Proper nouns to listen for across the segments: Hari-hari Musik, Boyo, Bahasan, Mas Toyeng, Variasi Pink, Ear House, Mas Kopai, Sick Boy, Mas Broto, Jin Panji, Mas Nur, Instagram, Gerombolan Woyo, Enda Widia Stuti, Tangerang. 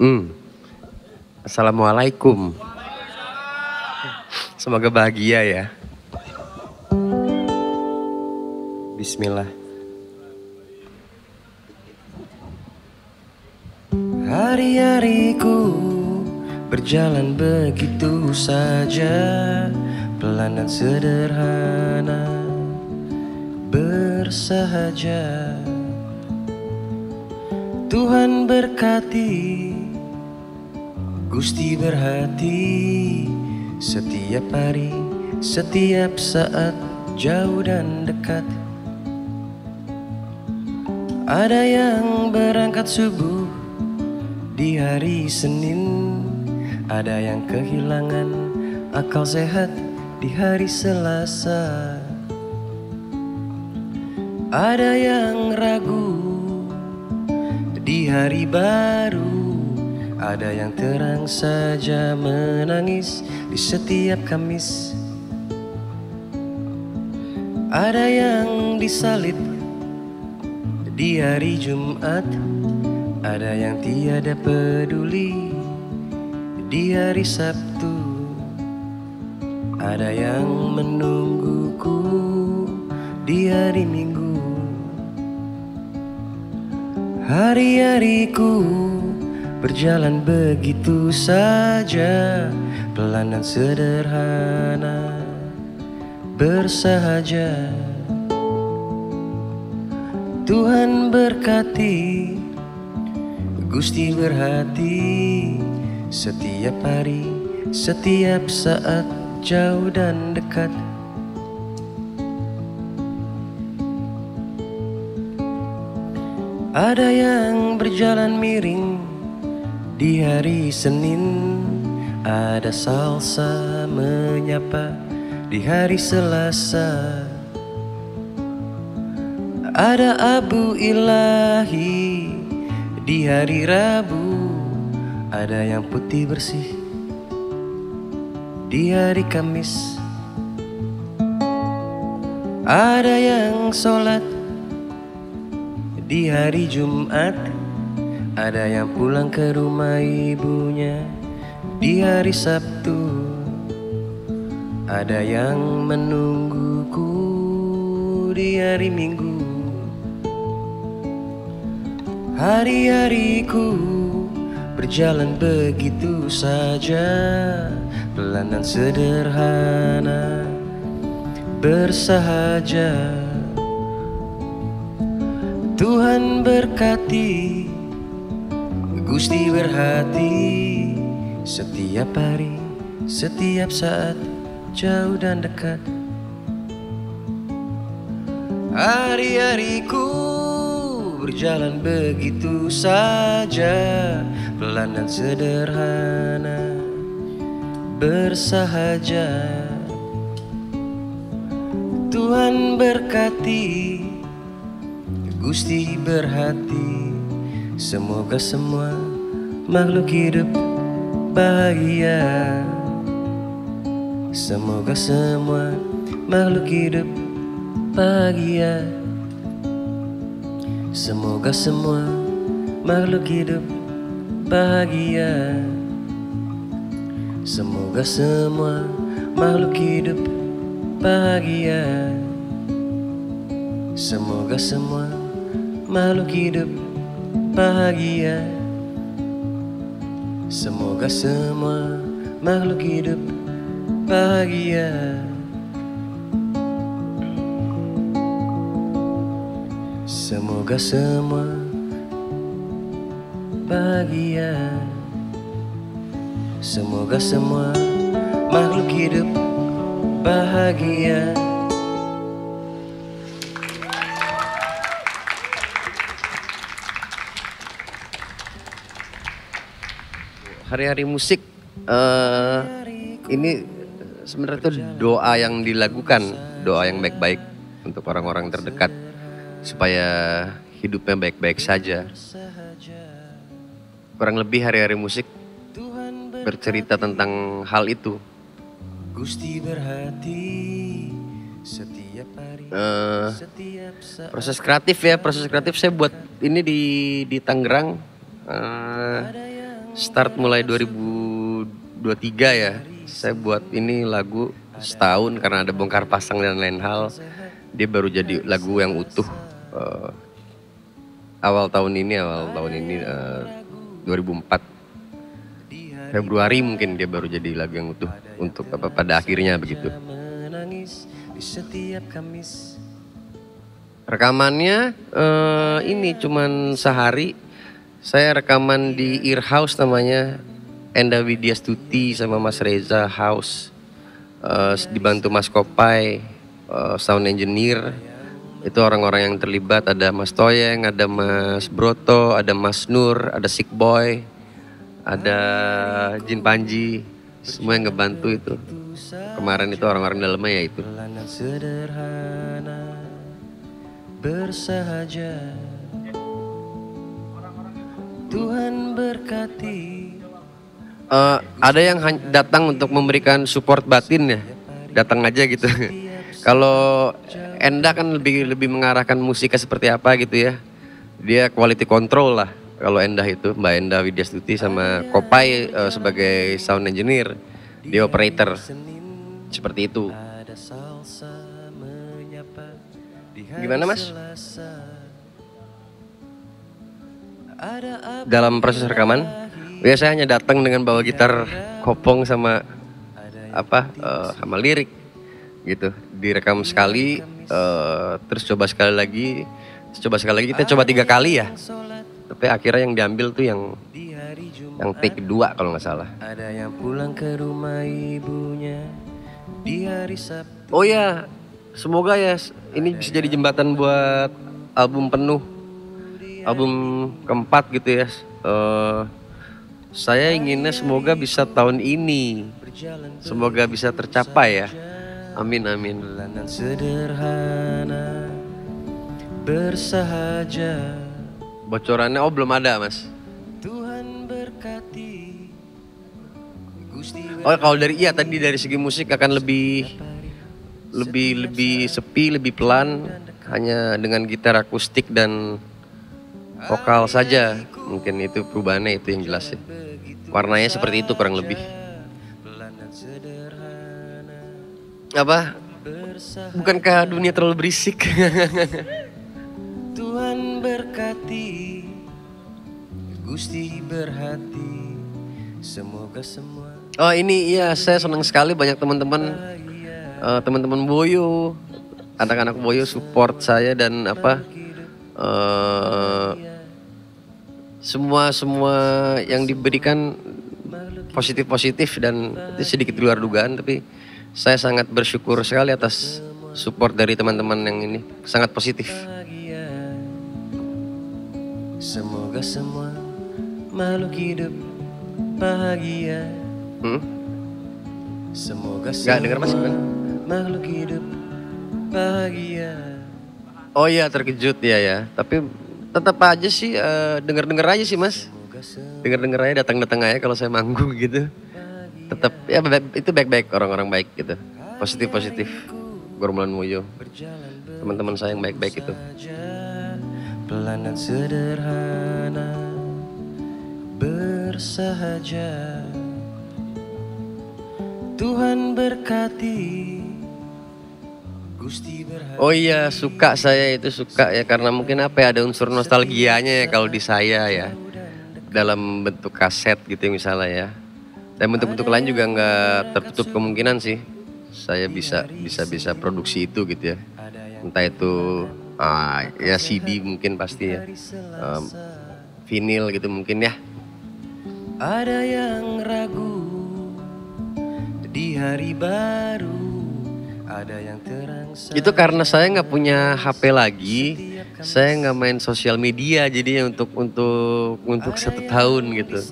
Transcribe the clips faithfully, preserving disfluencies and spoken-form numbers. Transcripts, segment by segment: Hmm. Assalamualaikum. Semoga bahagia ya. Bismillah. Hari-hariku berjalan begitu saja, pelan dan sederhana, bersahaja. Tuhan berkati, Gusti berhati, setiap hari, setiap saat, jauh dan dekat. Ada yang berangkat subuh di hari Senin, ada yang kehilangan akal sehat di hari Selasa. Ada yang ragu di hari baru, ada yang terang saja menangis di setiap Kamis. Ada yang disalib di hari Jumat, ada yang tiada peduli di hari Sabtu. Ada yang menungguku di hari Minggu. Hari-hariku berjalan begitu saja, pelan dan sederhana, bersahaja. Tuhan berkati, Gusti berhati, setiap hari, setiap saat, jauh dan dekat. Ada yang berjalan miring di hari Senin, ada salsa menyapa di hari Selasa. Ada abu ilahi di hari Rabu, ada yang putih bersih di hari Kamis. Ada yang sholat di hari Jumat, ada yang pulang ke rumah ibunya di hari Sabtu. Ada yang menungguku di hari Minggu. Hari-hariku berjalan begitu saja, pelan dan sederhana, bersahaja. Tuhan berkati, Gusti berhati, setiap hari, setiap saat, jauh dan dekat. Hari-hariku berjalan begitu saja, pelan dan sederhana, bersahaja. Tuhan berkati, Gusti berhati, semoga semua makhluk hidup bahagia. Semoga semua makhluk hidup bahagia. Semoga semua makhluk hidup bahagia. Semoga semua makhluk hidup bahagia. Semoga semua makhluk hidup bahagia. Semoga semua makhluk hidup bahagia. Semoga semua bahagia. Semoga semua makhluk hidup bahagia. Hari-hari musik uh, ini sebenarnya itu doa yang dilakukan, doa yang baik-baik untuk orang-orang terdekat supaya hidupnya baik-baik saja. Kurang lebih hari-hari musik bercerita tentang hal itu. Uh, proses kreatif ya, proses kreatif saya buat ini di di Tangerang. Uh, Start mulai dua ribu dua puluh tiga ya, saya buat ini lagu setahun karena ada bongkar pasang dan lain hal. Dia baru jadi lagu yang utuh uh, awal tahun ini, awal tahun ini uh, dua ribu empat. Februari mungkin dia baru jadi lagu yang utuh untuk apa pada akhirnya begitu. Rekamannya uh, ini cuman sehari. Saya rekaman di Ear House namanya, Enda Widia Stuti sama Mas Reza House, uh, dibantu Mas Kopai, uh, sound engineer. Itu orang-orang yang terlibat, ada Mas Toyeng, ada Mas Broto, ada Mas Nur, ada Sick Boy, ada Jin Panji, semua yang ngebantu itu. Kemarin itu orang-orang dalamnya ya itu. Sederhana, bersahaja. Tuhan berkati. Uh, ada yang datang untuk memberikan support batin ya, datang aja gitu. Kalau Enda kan lebih lebih mengarahkan musiknya seperti apa gitu ya. Dia quality control lah. Kalau Enda itu Mbak Enda Widia Stuti sama Kopai uh, sebagai sound engineer, dia operator. Seperti itu. Gimana Mas? Dalam proses rekaman, ya saya hanya datang dengan bawa gitar kopong sama apa, uh, sama lirik gitu. Direkam sekali, uh, terus coba sekali lagi, terus coba sekali lagi, kita coba tiga kali ya. Tapi akhirnya yang diambil tuh yang yang take kedua kalau nggak salah. Ada yang pulang ke rumah ibunya di hari Sabtu. Oh ya, semoga ya ini bisa jadi jembatan buat album penuh. Album keempat gitu ya. Uh, saya inginnya semoga bisa tahun ini, semoga bisa tercapai ya. Amin amin. Sederhana, bersahaja. Bocorannya oh belum ada Mas. Tuhan berkati. Oh kalau dari iya tadi dari segi musik akan lebih lebih lebih sepi, lebih pelan, hanya dengan gitar akustik dan vokal saja, mungkin itu perubahannya itu yang jelas ya. Warnanya seperti itu kurang lebih. Apa? Bukankah dunia terlalu berisik? Tuhan berkati, Gusti berhati, semoga semua. Oh ini iya, saya senang sekali banyak teman-teman, uh, teman-teman Boyo, anak-anak Boyo support saya dan apa? Uh, semua semua yang diberikan positif-positif dan itu sedikit di luar dugaan, tapi saya sangat bersyukur sekali atas support dari teman-teman yang ini sangat positif. Semoga semua makhluk hidup bahagia. Hmm? Semoga semua denger, Mas, makhluk hidup bahagia. Oh iya terkejut ya ya, tapi tetap aja sih uh, denger-denger aja sih Mas. Denger-denger aja, datang-datang aja kalau saya manggung gitu. Tetap ya itu baik-baik, orang-orang baik gitu. Positif-positif, Gerombolan Woyo. Teman-teman saya yang baik-baik itu. Pelan dan sederhana, bersahaja. Tuhan berkati. Oh iya, suka saya itu suka ya karena mungkin apa ya, ada unsur nostalgianya ya kalau di saya ya. dalam bentuk kaset gitu misalnya ya. Dan bentuk-bentuk lain juga nggak tertutup kemungkinan sih. Saya bisa bisa bisa produksi itu gitu ya. Entah itu ah, ya C D mungkin pasti ya. Um, vinil gitu mungkin ya. Ada yang ragu di hari baru. Ada yang terang. Itu karena saya nggak punya H P lagi, saya nggak main sosial media jadinya untuk untuk untuk satu tahun gitu.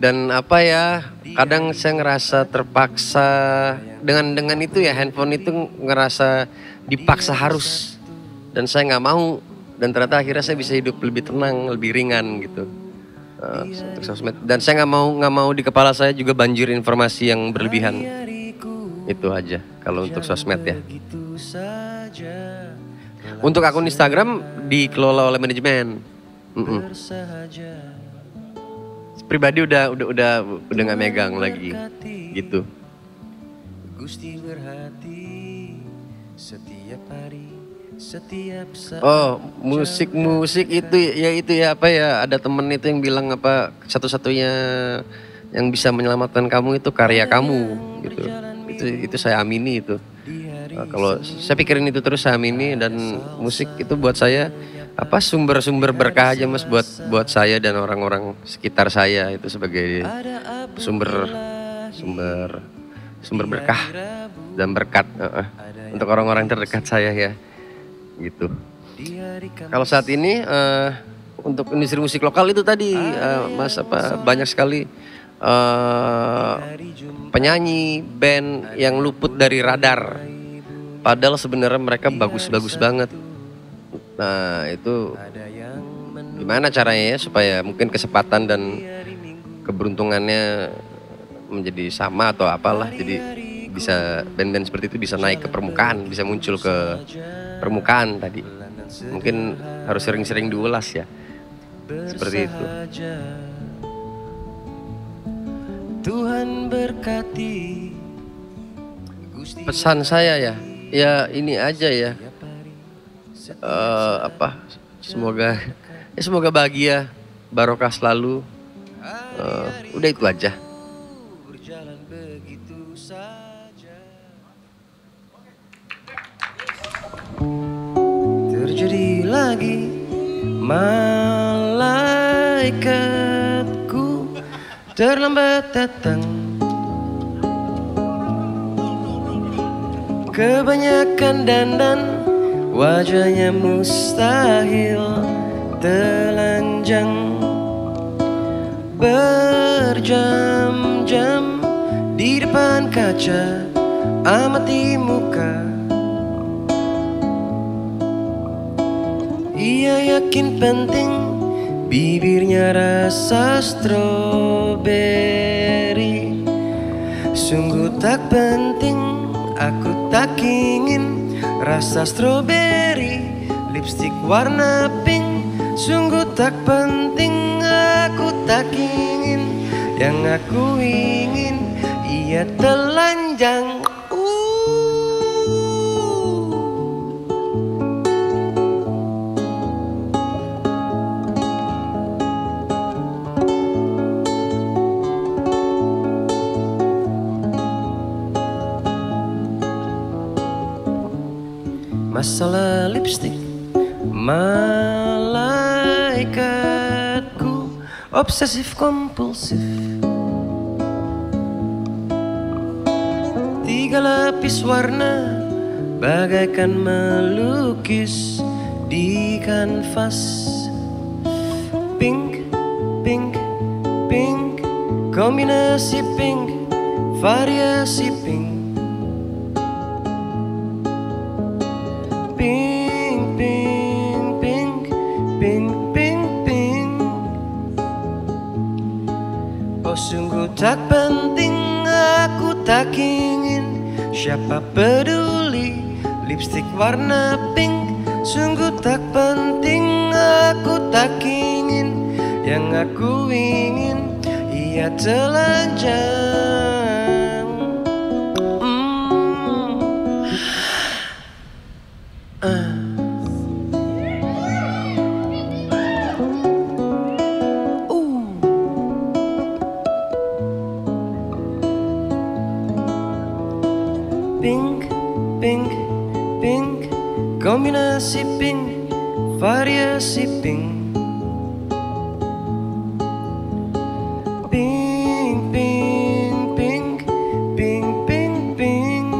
Dan apa ya, kadang saya ngerasa terpaksa dengan dengan itu ya, handphone itu ngerasa dipaksa harus. Dan saya nggak mau. Dan ternyata akhirnya saya bisa hidup lebih tenang, lebih ringan gitu. Uh, untuk sosmed. Dan saya nggak mau nggak mau di kepala saya juga banjir informasi yang berlebihan. Itu aja kalau untuk sosmed ya. Untuk akun Instagram dikelola oleh manajemen. Mm-mm. Pribadi udah udah udah udah nggak megang lagi gitu. Oh, musik-musik itu ya itu ya apa ya, ada temen itu yang bilang apa satu-satunya yang bisa menyelamatkan kamu itu karya kamu gitu. Itu, itu saya amini itu. Nah, kalau saya pikirin itu terus saya amini, dan musik itu buat saya apa sumber-sumber berkah aja Mas, buat buat saya dan orang-orang sekitar saya itu sebagai sumber sumber sumber berkah dan berkat uh, uh, untuk orang-orang terdekat saya ya gitu. Kalau saat ini uh, untuk industri musik lokal itu tadi uh, Mas apa banyak sekali Uh, penyanyi, band yang luput dari radar, padahal sebenarnya mereka bagus-bagus banget. Nah itu gimana caranya ya supaya mungkin kesempatan dan keberuntungannya menjadi sama atau apalah, jadi bisa band-band seperti itu bisa naik ke permukaan, bisa muncul ke permukaan tadi. Mungkin harus sering-sering diulas ya, seperti itu. Tuhan berkati. Pesan saya ya, ya ini aja ya, uh, apa, semoga, ya semoga bahagia, barokah selalu, uh, udah itu aja. Terjadi lagi malaikat. Terlambat datang, kebanyakan dandan, wajahnya mustahil telanjang. Berjam-jam di depan kaca, amati muka. Ia yakin penting, bibirnya rasa stroberi. Sungguh tak penting, aku tak ingin rasa stroberi. Lipstik warna pink, sungguh tak penting, aku tak ingin. Yang aku ingin, ia telanjang. Masalah lipstik, malaikatku, obsesif kompulsif. Tiga lapis warna, bagaikan melukis di kanvas. Pink, pink, pink, kombinasi pink, variasi pink. Pink, pink, pink, pink, pink, pink. Oh sungguh tak penting, aku tak ingin. Siapa peduli, lipstik warna pink. Sungguh tak penting, aku tak ingin. Yang aku ingin, ia telanjang. Uh. Pink, pink, pink, kombinasi pink, variasi pink. Pink, pink, pink, pink, pink, pink.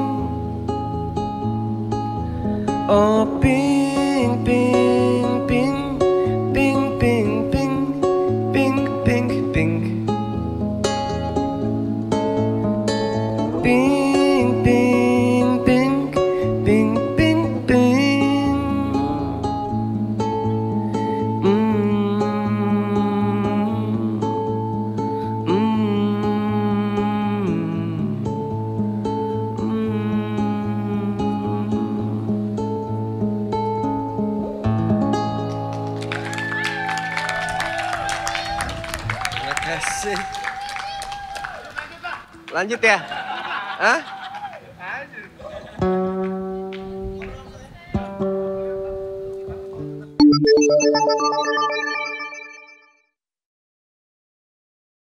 Oh pink, pink, pink, pink, pink, pink, pink, pink, pink. Pink. Lanjut ya? Hah? Lanjut.